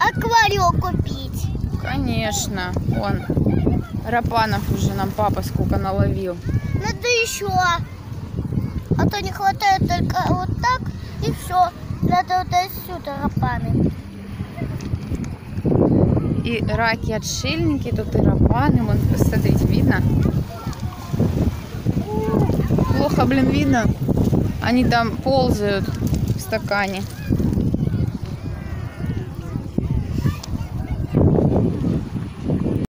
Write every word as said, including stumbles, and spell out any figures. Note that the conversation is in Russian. аквариум купить? Конечно, он рапанов уже нам папа сколько наловил. Надо еще, а то не хватает только вот так и все. Надо вот отсюда рапаны. И раки отшельники, тут и рапаны, вон, посмотрите, видно? Плохо, блин, видно. Они там ползают в стакане.